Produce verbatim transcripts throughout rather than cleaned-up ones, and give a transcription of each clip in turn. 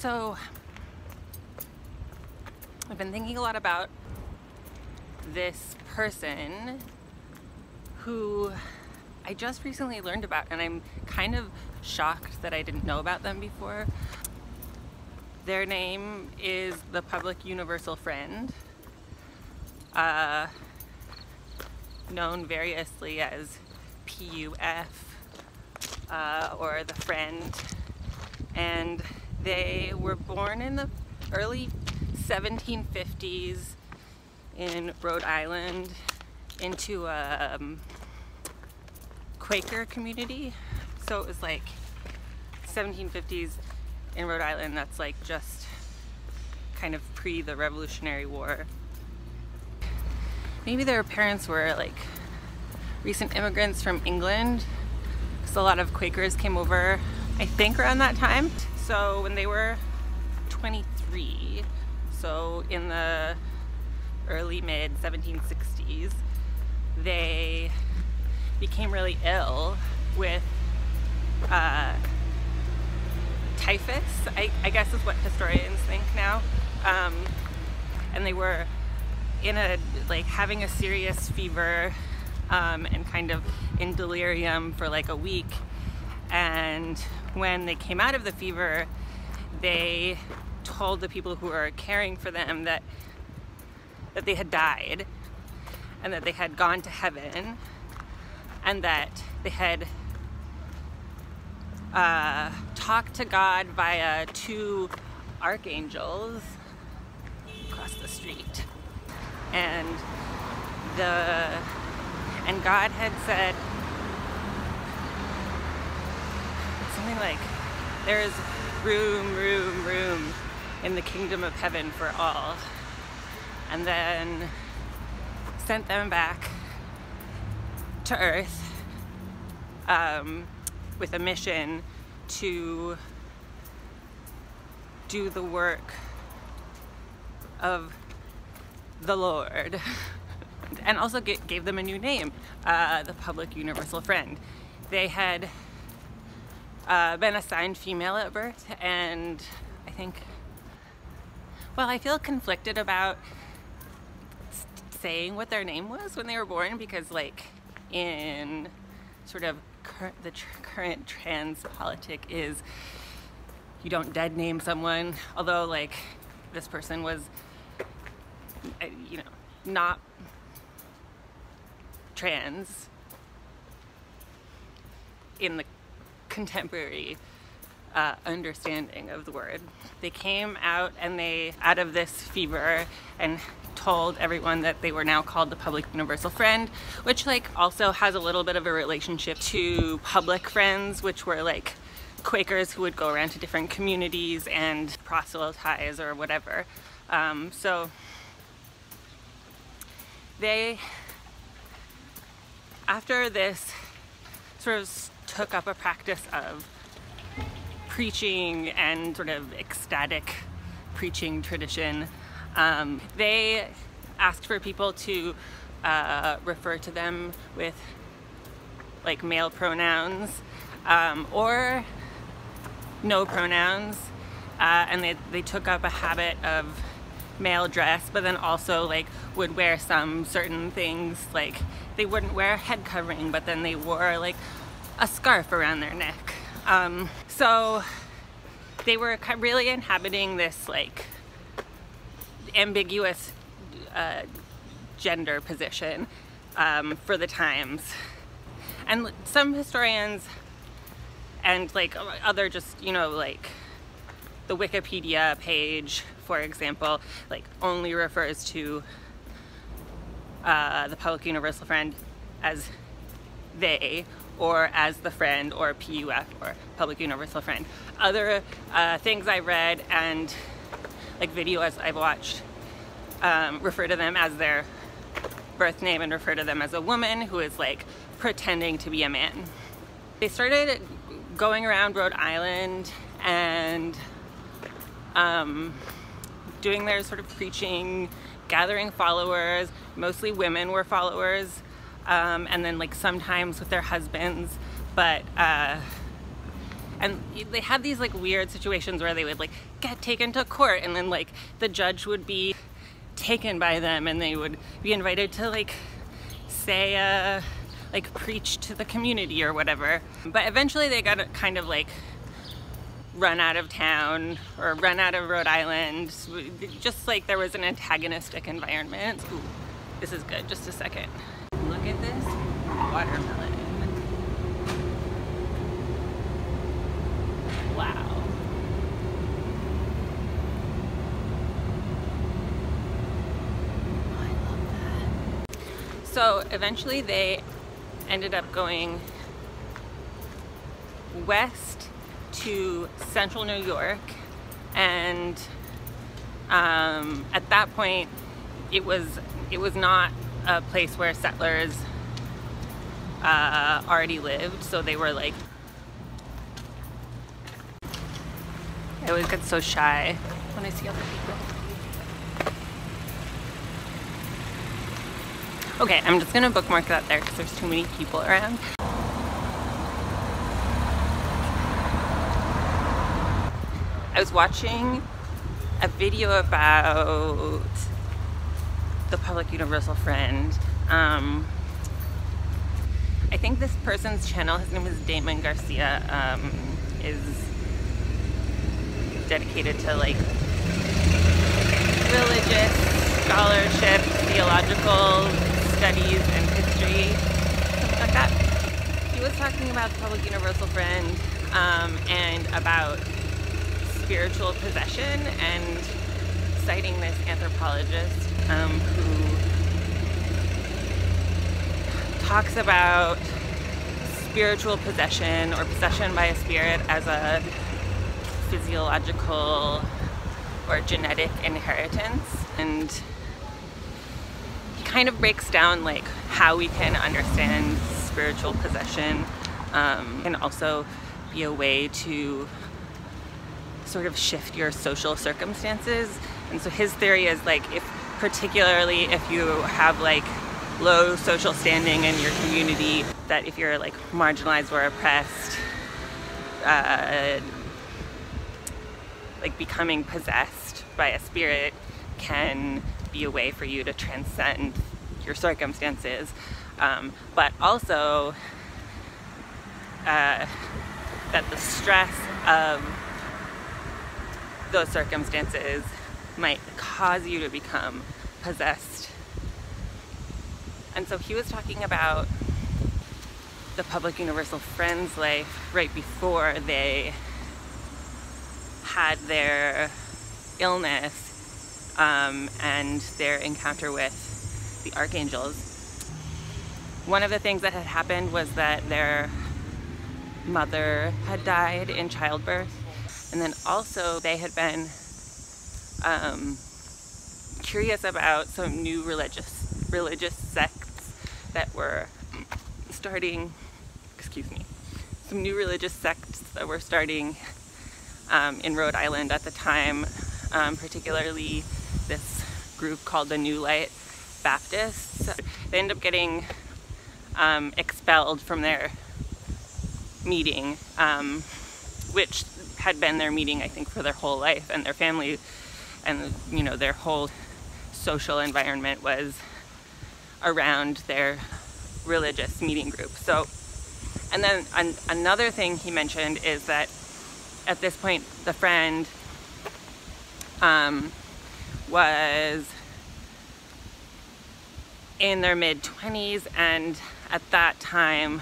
So, I've been thinking a lot about this person who I just recently learned about, and I'm kind of shocked that I didn't know about them before. Their name is The Public Universal Friend, uh, known variously as P U F uh, or The Friend, and they were born in the early seventeen fifties in Rhode Island into a um, Quaker community. So it was like seventeen fifties in Rhode Island, that's like just kind of pre the Revolutionary War. Maybe their parents were like recent immigrants from England, because a lot of Quakers came over, I think, around that time. So when they were twenty-three, so in the early mid seventeen sixties, they became really ill with uh, typhus, I, I guess is what historians think now, um, and they were in a like having a serious fever um, and kind of in delirium for like a week. And when they came out of the fever, they told the people who were caring for them that that they had died, and that they had gone to heaven, and that they had uh, talked to God via two archangels across the street, and the and God had said something like, "There is room, room, room in the kingdom of heaven for all," and then sent them back to Earth um, with a mission to do the work of the Lord, and also get, gave them a new name, uh, the Public Universal Friend. They had uh, been assigned female at birth, and I think, well, I feel conflicted about saying what their name was when they were born, because like in sort of cur the tr current trans politic is you don't dead name someone, although like this person was, you know, not trans in the contemporary uh, understanding of the word. They came out and they out of this fever and told everyone that they were now called the Public Universal Friend, which like also has a little bit of a relationship to public friends, which were like Quakers who would go around to different communities and proselytize or whatever. Um, so they, after this, sort of took up a practice of preaching and sort of ecstatic preaching tradition. Um, they asked for people to uh, refer to them with like male pronouns um, or no pronouns, uh, and they, they took up a habit of male dress, but then also like would wear some certain things, like they wouldn't wear a head covering, but then they wore like a scarf around their neck. Um, so they were really inhabiting this like ambiguous uh, gender position um, for the times. And some historians and like other just, you know, like the Wikipedia page, for example, like only refers to uh, the Public Universal Friend as they, or as the Friend, or P U F, or Public Universal Friend. Other uh, things I read and like videos I've watched um, refer to them as their birth name and refer to them as a woman who is like pretending to be a man. They started going around Rhode Island and um, doing their sort of preaching, gathering followers. Mostly women were followers, um, and then like sometimes with their husbands, but uh, And they had these like weird situations where they would like get taken to court, and then like the judge would be taken by them, and they would be invited to like say uh like preach to the community or whatever. But eventually they got kind of like run out of town or run out of Rhode Island. Just like there was an antagonistic environment. Ooh, this is good, just a second. Look at this watermelon. Wow. Oh, I love that. So eventually they ended up going west to central New York, and um, at that point it was it was not a place where settlers uh, already lived, so they were like, I always get so shy when I see other people. Okay, I'm just gonna bookmark that there because there's too many people around. I was watching a video about the Public Universal Friend. Um, I think this person's channel, his name is Damon Garcia, um, is dedicated to like religious scholarship, theological studies, and history, something like that. He was talking about the Public Universal Friend um, and about spiritual possession, and citing this anthropologist um, who talks about spiritual possession or possession by a spirit as a physiological or genetic inheritance, and kind of breaks down like how we can understand spiritual possession um, and also be a way to sort of shift your social circumstances. And so his theory is like, if particularly if you have like low social standing in your community, that if you're like marginalized or oppressed, uh, like becoming possessed by a spirit can be a way for you to transcend your circumstances, um, but also uh, that the stress of those circumstances might cause you to become possessed. And so he was talking about the Public Universal Friend's life right before they had their illness um, and their encounter with the archangels. One of the things that had happened was that their mother had died in childbirth, and then also they had been um, curious about some new religious religious sects that were starting, excuse me, some new religious sects that were starting Um, in Rhode Island at the time, um, particularly this group called the New Light Baptists. They ended up getting um, expelled from their meeting, um, which had been their meeting, I think, for their whole life, and their family, and you know, their whole social environment was around their religious meeting group. So, and then an another thing he mentioned is that at this point, the friend um, was in their mid twenties, and at that time,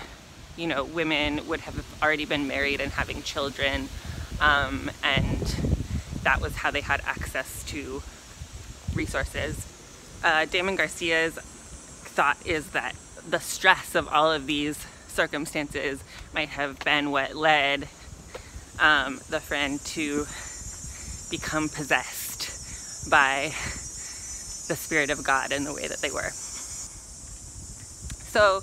you know, women would have already been married and having children, um, and that was how they had access to resources. Uh, Damon Garcia's thought is that the stress of all of these circumstances might have been what led Um, the friend to become possessed by the Spirit of God in the way that they were. So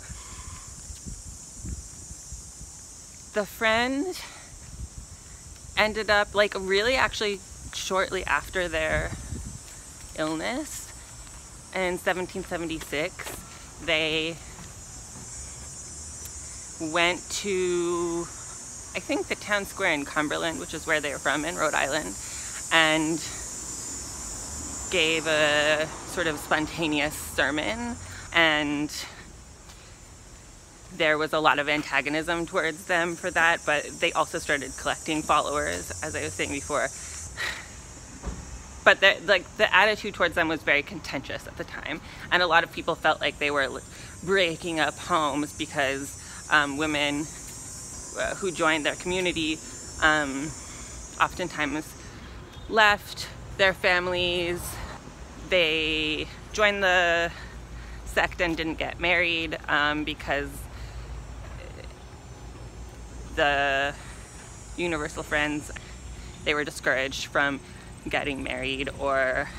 the friend ended up, like, really actually shortly after their illness in seventeen seventy-six, they went to I think the town square in Cumberland, which is where they were from in Rhode Island, and gave a sort of spontaneous sermon, and there was a lot of antagonism towards them for that, but they also started collecting followers, as I was saying before. But the, like, the attitude towards them was very contentious at the time, and a lot of people felt like they were breaking up homes because um, women uh, who joined their community um, oftentimes left their families, they joined the sect and didn't get married um, because the Universal Friends, they were discouraged from getting married or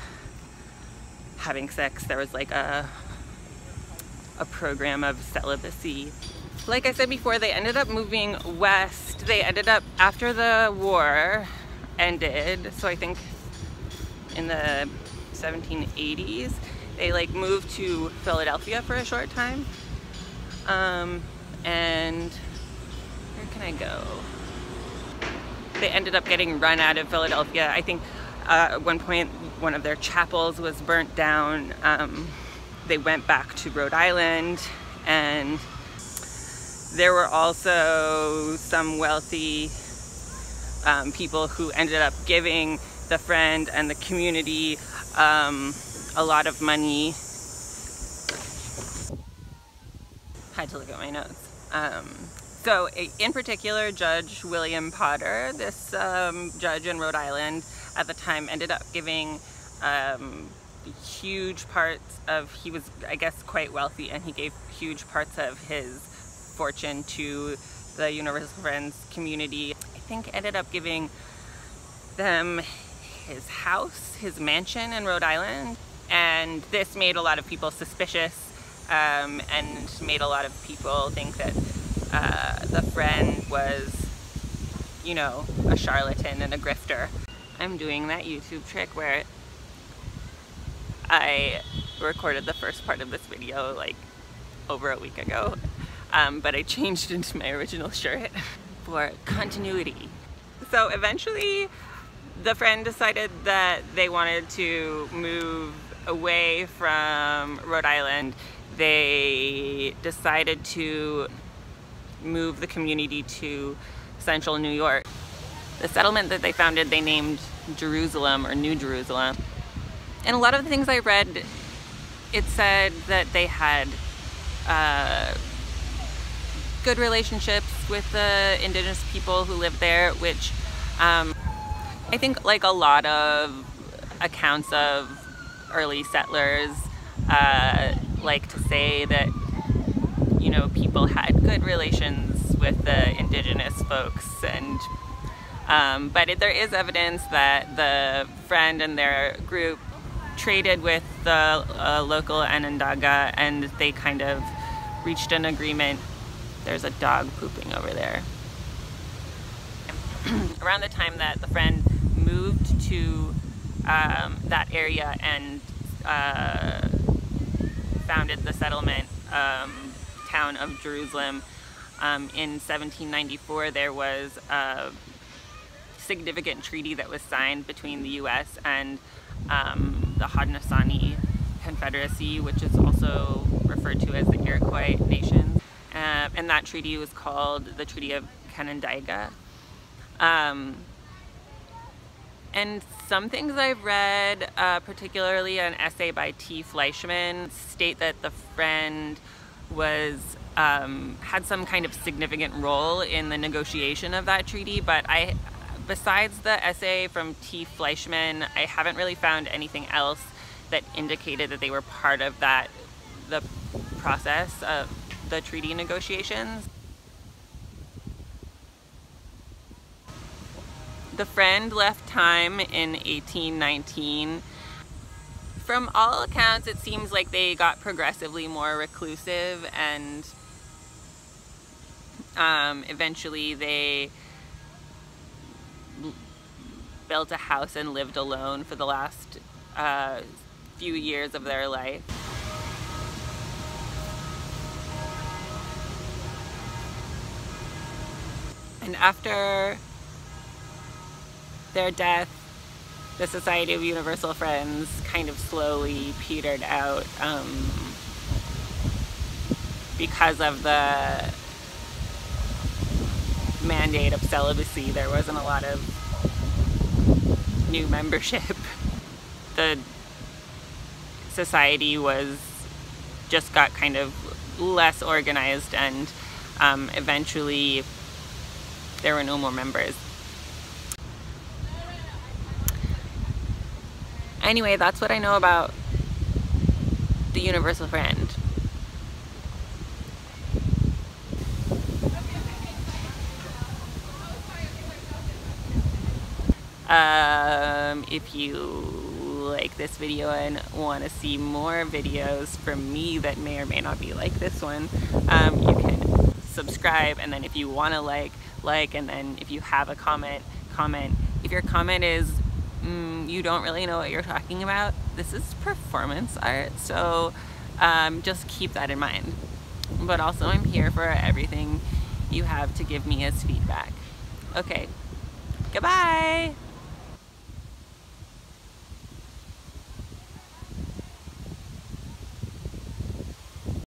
having sex. There was like a a program of celibacy. Like I said before, they ended up moving west. They ended up, after the war ended, so I think in the seventeen eighties, they like moved to Philadelphia for a short time. Um, and where can I go? They ended up getting run out of Philadelphia. I think uh, at one point, one of their chapels was burnt down. Um, they went back to Rhode Island, and there were also some wealthy um, people who ended up giving the friend and the community um, a lot of money. I had to look at my notes. Um, so in particular, Judge William Potter, this um, judge in Rhode Island at the time, ended up giving um, huge parts of, he was I guess quite wealthy, and he gave huge parts of his fortune to the Universal Friends community. I think ended up giving them his house, his mansion in Rhode Island, and this made a lot of people suspicious um, and made a lot of people think that uh, the friend was, you know, a charlatan and a grifter. I'm doing that YouTube trick where I recorded the first part of this video like over a week ago, um, but I changed into my original shirt for continuity. So eventually, the friend decided that they wanted to move away from Rhode Island. They decided to move the community to central New York. The settlement that they founded, they named Jerusalem, or New Jerusalem. And a lot of the things I read, it said that they had uh, good relationships with the indigenous people who lived there, which um, I think, like a lot of accounts of early settlers uh, like to say that, you know, people had good relations with the indigenous folks, and um, but it, there is evidence that the friend and their group traded with the uh, local Onondaga, and they kind of reached an agreement. There's a dog pooping over there. Around the time that the friend moved to um, that area and uh, founded the settlement um, town of Jerusalem um, in seventeen ninety-four, there was a significant treaty that was signed between the U S and um, the Haudenosaunee Confederacy, which is also referred to as the Iroquois Nation, uh, and that treaty was called the Treaty of Canandaigua. Um, and some things I've read, uh, particularly an essay by T. Fleischmann, state that the friend was um, had some kind of significant role in the negotiation of that treaty, but I, besides the essay from T. Fleischmann, I haven't really found anything else that indicated that they were part of that, the process of the treaty negotiations. The friend left time in eighteen nineteen. From all accounts, it seems like they got progressively more reclusive, and um, eventually they built a house and lived alone for the last uh, few years of their life. And after their death, the Society of Universal Friends kind of slowly petered out um, because of the mandate of celibacy. There wasn't a lot of new membership. The society was just got kind of less organized, and um, eventually there were no more members. Anyway, that's what I know about the Universal Friend. Um, if you like this video and want to see more videos from me that may or may not be like this one, um, you can subscribe, and then if you want to like, like, and then if you have a comment, comment. If your comment is mm, you don't really know what you're talking about, this is performance art, so um, just keep that in mind. But also, I'm here for everything you have to give me as feedback. Okay, goodbye!